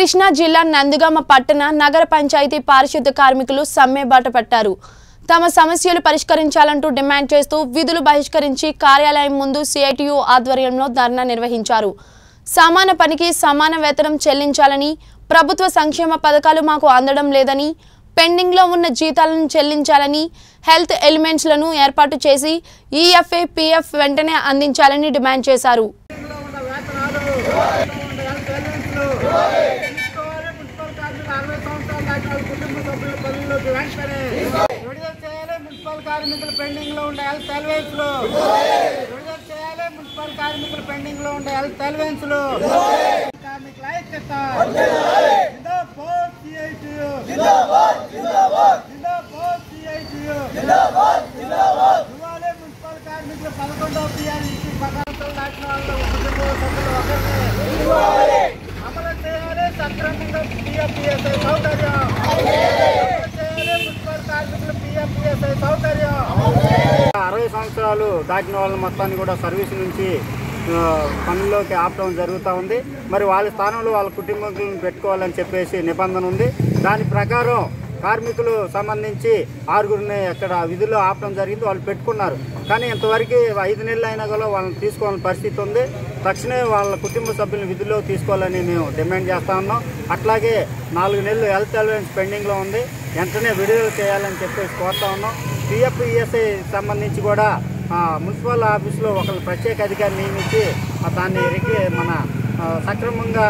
కృష్ణా జిల్లా నందిగామ పట్టణ నగర పంచాయతీ పారిశుద్ధ కార్మికులు సమ్మె బాట పట్టారు। తమ సమస్యలు పరిష్కరించాలంటూ డిమాండ్ చేస్తూ విధులు బహిష్కరించి కార్యాలయం ముందు సిఐటియు ఆధ్వర్యంలో ధర్నా నిర్వహించారు। సమాన పనికి సమాన వేతనం చెల్లించాలని, ప్రభుత్వ సంక్షేమ పథకాలు మాకు అందడం లేదని, పెండింగ్ లో ఉన్న జీతాలను చెల్లించాలని, హెల్త్ ఎలిమెంట్స్ లను ఏర్పాటు చేసి ఈఎఫ్ఏ పిఎఫ్ వెంటనే అందించాలని డిమాండ్ చేశారు। मुनपाल कार्मिक अरवे संवत्सरालु दाटिन वाळ्ळ मोत्तान्नि कूडा सर्वीस नुंचि पनिलोकि आप्टं जरुगुता उंदि। मरि वाळ्ळ स्थानंलो वाळ्ळ कुटुंबीकुलनु पेट्टुकोवाలని चेप्पेसि निबंधन उंदि। दानि प्रकारं कार्मिकुलु संबंधिंचि आरुगुरिनि अक्कड विधुल्लो आप्टं जरिगिंदि। वाळ्ळु पेट्टुकुन्नारु कानी इंतवरकु 5 नेललु अयिना कूडा वाळ्ळनि तीसुकोवाలని परिस्थिति उंदि। తక్షణమే వాళ్ళ కుటుంబ సభ్యులను విధుల్లో తీసుకోవాలని మేము డిమాండ్ చేస్తా ఉన్నాం। అట్లాగే 4 నెలలు హెల్త్ అలవెన్స్ పెండింగ్లో ఉంది, వెంటనే విడుదల చేయాలని చెప్పేసి కోరుతా ఉన్నాం। పిఎఫ్ ఈఎస్ఐ సంబంధించి కూడా మున్సిపల్ ఆఫీసులో ఒక ప్రత్యేక అధికారి నియమించి దాన్ని మన సక్రమంగా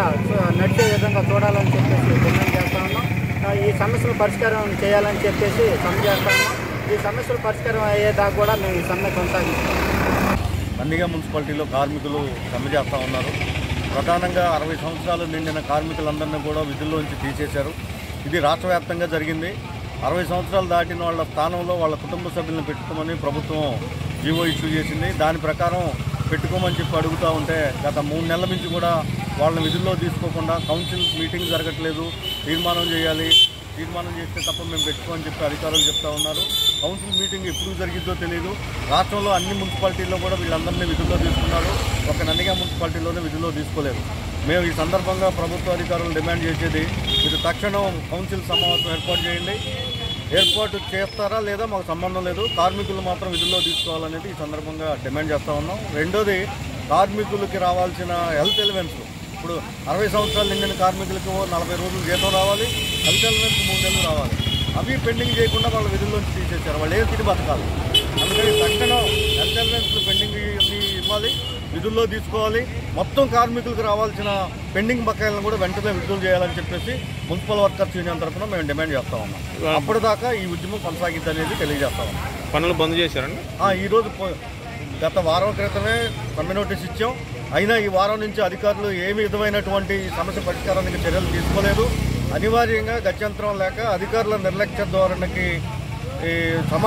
నడిచే విధంగా చూడాలని చెప్పేసి డిమాండ్ చేస్తా ఉన్నాం। ఈ సమస్యల పరిష్కారం చేయాలని చెప్పేసి సమ్మె చేస్తా ఉన్నాం। ఈ సమస్యల పరిష్కారం అయ్యేదాకా కూడా మేము ఈ సమ్మె కొనసాగిస్తాం। నందిగా మున్సిపాలిటీలో కార్మికులు సమ్మె చేస్తూ ఉన్నారు। ప్రధానంగా 60 సంవత్సరాలు నిండిన కార్మికులందరినీ కూడా విధుల్లోంచి తీసేశారు। ఇది రాష్ట్ర వ్యాప్తంగా జరిగింది। 60 సంవత్సరాలు దాటిన వాళ్ళ స్థానంలో వాళ్ళ కుటుంబ సభ్యులను పెట్టుకోమని ప్రభుత్వం జీవో ఇష్యూ చేసింది। దాని ప్రకారం పెట్టుకోమని చెప్పి అడుగుతూ ఉంటే గత 3 నెలల నుంచి కూడా వాళ్ళని విధుల్లో తీసుకోకుండా కౌన్సిల్ మీటింగ్ జరగట్లేదు, తీర్మానం చేస్తే తప్ప మేము పెట్టుకోమని చెప్పి అధికారులు చెప్తా ఉన్నారు। కౌన్సిల్ మీటింగ్ ఎప్పుడు జరిగిద్దో తెలియదు। రాష్ట్రంలో అన్ని మున్సిపాలిటీల్లో కూడా వీళ్ళందరినీ విధుల్లో తీసుకున్నారు, ఒక నందిగా మున్సిపాలిటీలోనే విధుల్లో తీసుకోలేదు। మేము ఈ సందర్భంగా ప్రభుత్వ అధికారులు డిమాండ్ చేసేది మీరు తక్షణం కౌన్సిల్ సమావేశం ఏర్పాటు చేయండి, ఏర్పాటు చేస్తారా లేదా మాకు సంబంధం లేదు, కార్మికులు మాత్రం విధుల్లో తీసుకోవాలనేది ఈ సందర్భంగా డిమాండ్ చేస్తూ ఉన్నాం। రెండోది కార్మికులకి రావాల్సిన హెల్త్ ఎలిమెంట్స్, ఇప్పుడు 60 సంవత్సరాలు నిండిన కార్మికులకు 40 రోజులు జీతం రావాలి, హెల్త్ ఎలిమెంట్స్ 3 నెలలు రావాలి, అవి పెండింగ్ చేయకుండా వాళ్ళ విధుల్లోంచి తీసేశారు। వాళ్ళు ఏం తిరిగి బతకాలి? అందుకని తక్షణం హెల్త్ ఎలిమెంట్స్ పెండింగ్ ఇవ్వాలి, విధుల్లో తీసుకోవాలి, మొత్తం కార్మికులకు రావాల్సిన పెండింగ్ బకాయిలను కూడా వెంటనే విడుదల చేయాలని చెప్పేసి మున్సిపల్ వర్కర్స్ యూనియన్ తరఫున మేము డిమాండ్ చేస్తా ఉన్నాం। అప్పటిదాకా ఈ ఉద్యమం కొనసాగిద్ది అనేది తెలియజేస్తా ఉన్నాం। పనులు బంద్ చేశారండి ఈరోజు, గత వారం క్రితమే సమ్మె నోటీస్ ఇచ్చాం, అయినా ఈ వారం నుంచి అధికారులు ఏ విధమైనటువంటి సమస్య పరిష్కారానికి చర్యలు తీసుకోలేదు। అనివార్యంగా గత్యంతరం లేక అధికారుల నిర్లక్ష్య ధోరణికి సమాధానం